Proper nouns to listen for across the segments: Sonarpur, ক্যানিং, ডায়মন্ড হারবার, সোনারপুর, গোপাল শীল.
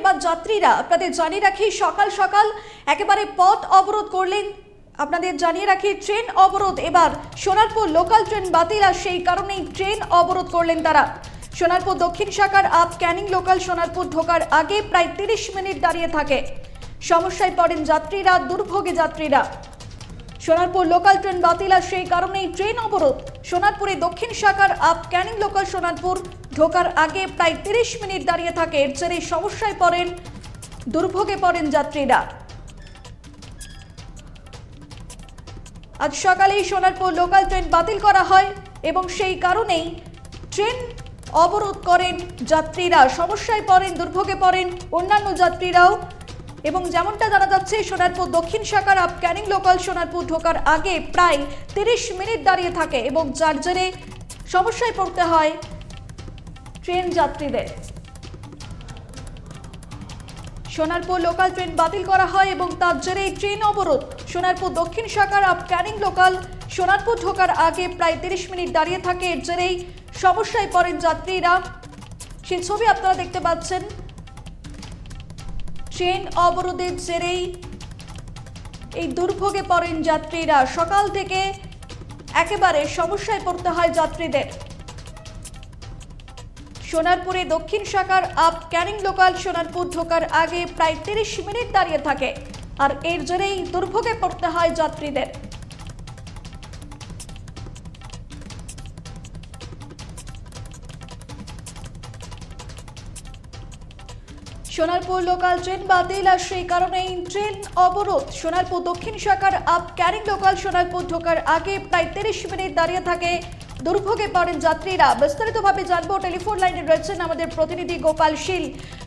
এবার যাত্রীরা আপনাদের জানিয়ে রাখি সকাল সকাল একেবারে পথ অবরোধ করলেন। আপনাদের জানিয়ে রাখি ট্রেন অবরোধ, এবার সোনারপুর লোকাল ট্রেন বাতিল আর সেই কারণেই ট্রেন অবরোধ করলেন তারা। সোনারপুর দক্ষিণ শাখার আপ ক্যানিং লোকাল সোনারপুর ঢোকার আগে প্রায় ৩০ মিনিট দাঁড়িয়ে থাকে, সমস্যায় পড়েন যাত্রীরা, দুর্ভোগে যাত্রীরা। সোনারপুর লোকাল ট্রেন বাতিল আর সেই কারণেই ট্রেন অবরোধ। সোনারপুরে দক্ষিণ শাখার আপ ক্যানিং লোকাল সোনারপুর ঢোকার আগে প্রায় ৩০ মিনিট দাঁড়িয়ে থাকে, এর জেরে সমস্যায় পড়েন, দুর্ভোগে পড়েন যাত্রীরা। আজ সকালেই সোনারপুর লোকাল ট্রেন বাতিল করা হয় এবং সেই কারণেই ট্রেন অবরোধ করেন যাত্রীরা, সমস্যায় পড়েন, দুর্ভোগে পড়েন অন্যান্য যাত্রীরাও। এবং যেমনটা জানা যাচ্ছে, সোনারপুর দক্ষিণ শাখার আপ ক্যানিং লোকাল সোনারপুর ঢোকার আগে প্রায় ৩০ মিনিট দাঁড়িয়ে থাকে এবং যার জেরে সমস্যায় পড়তে হয় ট্রেন যাত্রীদের। সোনারপুর লোকাল ট্রেন বাতিল করা হয় এবং তার জেরে ট্রেন অবরোধ। সোনারপুর দক্ষিণ শাখার আপ ক্যানিং লোকাল সোনারপুর ঢোকার আগে প্রায় ৩০ মিনিট দাঁড়িয়ে থাকে, এর জেরেই সমস্যায় পড়েন যাত্রীরা। সেই ছবি আপনারা দেখতে পাচ্ছেন, ট্রেন অবরোধের জেরেই এই দুর্ভোগে পড়েন যাত্রীরা, সকাল থেকে একেবারে সমস্যায় পড়তে হয় যাত্রীদের। সোনারপুরে দক্ষিণ শাখার আপ ক্যানিং লোকাল সোনারপুর ঢোকার আগে প্রায় ৩০ মিনিট দাঁড়িয়ে থাকে আর এর জন্যই দুর্ভোগে পড়তে হয় যাত্রীদের। সোনারপুর লোকাল ট্রেন বাতিল আর সেই কারণেই ট্রেন অবরোধ। সোনারপুর দক্ষিণ শাখার আপ ক্যানিং লোকাল সোনারপুর ঢোকার আগে প্রায় ৩০ মিনিট দাঁড়িয়ে থাকে, দুর্ভোগে পড়েন যাত্রীরা। বিস্তারিতভাবে জানবো, টেলিফোন লাইনে রয়েছেন আমাদের প্রতিনিধি গোপাল শীল।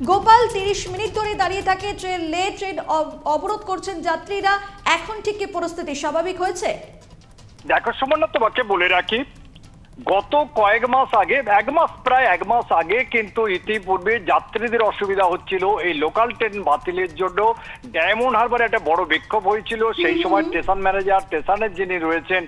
গোপাল, ৩০ মিনিট ধরে দাঁড়িয়ে থাকে ট্রেন, ট্রেন অবরোধ করছেন যাত্রীরা, এখন ঠিক কি পরিস্থিতি, স্বাভাবিক হয়েছে? দেখো সুমন, তোমাকে বলে রাখি, গত কয়েক মাস আগে, প্রায় এক মাস আগে কিন্তু ইতিপূর্বে যাত্রীদের অসুবিধা হচ্ছিল এই লোকাল ট্রেন বাতিলের জন্য। ডায়মন্ড হারবারে একটা বড় বিক্ষোভ হয়েছিল, সেই সময় স্টেশন ম্যানেজার, স্টেশনের যিনি রয়েছেন,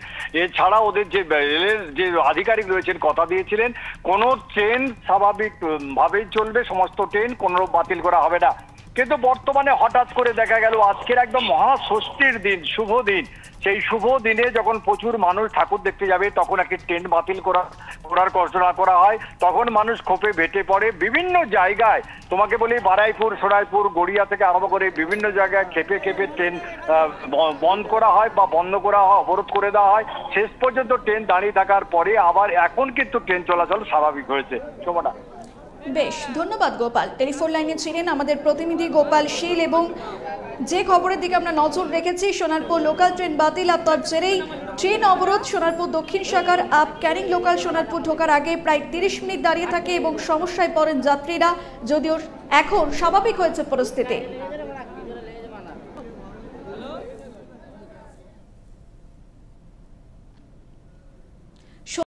এছাড়া ওদের যে রেলের যে আধিকারিক রয়েছেন, কথা দিয়েছিলেন কোনো ট্রেন স্বাভাবিকভাবেই চলবে, সমস্ত ট্রেন কোনো বাতিল করা হবে না। কিন্তু বর্তমানে হঠাৎ করে দেখা গেল আজকের একদম মহাষষ্ঠীর দিন, শুভ দিন, সেই শুভ দিনে যখন প্রচুর মানুষ ঠাকুর দেখতে যাবে তখন একটি ট্রেন বাতিল করার ঘোষণা করা হয়, তখন মানুষ ক্ষোভে ভেটে পড়ে। বিভিন্ন জায়গায়, তোমাকে বলি বারাইপুর, সরাইপুর, গড়িয়া থেকে আরম্ভ করে বিভিন্ন জায়গায় খেপে খেপে ট্রেন বন্ধ করা হয় বা বন্ধ করা হয়, অবরোধ করে দেওয়া হয়। শেষ পর্যন্ত ট্রেন দাঁড়িয়ে থাকার পরে আবার এখন কিন্তু ট্রেন চলাচল স্বাভাবিক হয়েছে। সোমনা, বেশ, ধন্যবাদ গোপাল। টেলিফোন লাইনে ছিলেন আমাদের প্রতিনিধি গোপাল শীল। এবং যে খবরের দিকে আমরা নজর রেখেছি, সোনারপুর লোকাল ট্রেন বাতিল আর তার জেরেই ট্রেন অবরোধ। সোনারপুর দক্ষিণ শাখার আপ ক্যানিং লোকাল সোনারপুর ঢোকার আগে প্রায় ৩০ মিনিট দাঁড়িয়ে থাকে এবং সমস্যায় পড়েন যাত্রীরা, যদিও এখন স্বাভাবিক হয়েছে পরিস্থিতি।